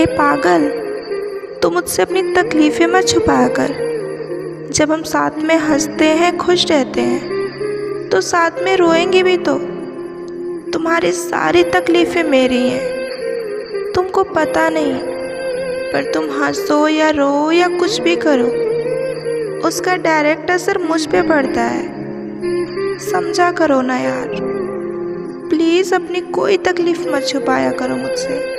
ए पागल, तू मुझसे अपनी तकलीफ़ें मत छुपाया कर। जब हम साथ में हंसते हैं, खुश रहते हैं, तो साथ में रोएंगे भी। तो तुम्हारी सारी तकलीफ़ें मेरी हैं, तुमको पता नहीं। पर तुम हंसो या रो या कुछ भी करो, उसका डायरेक्ट असर मुझ पे पड़ता है। समझा करो ना यार, प्लीज़ अपनी कोई तकलीफ़ मत छुपाया करो मुझसे।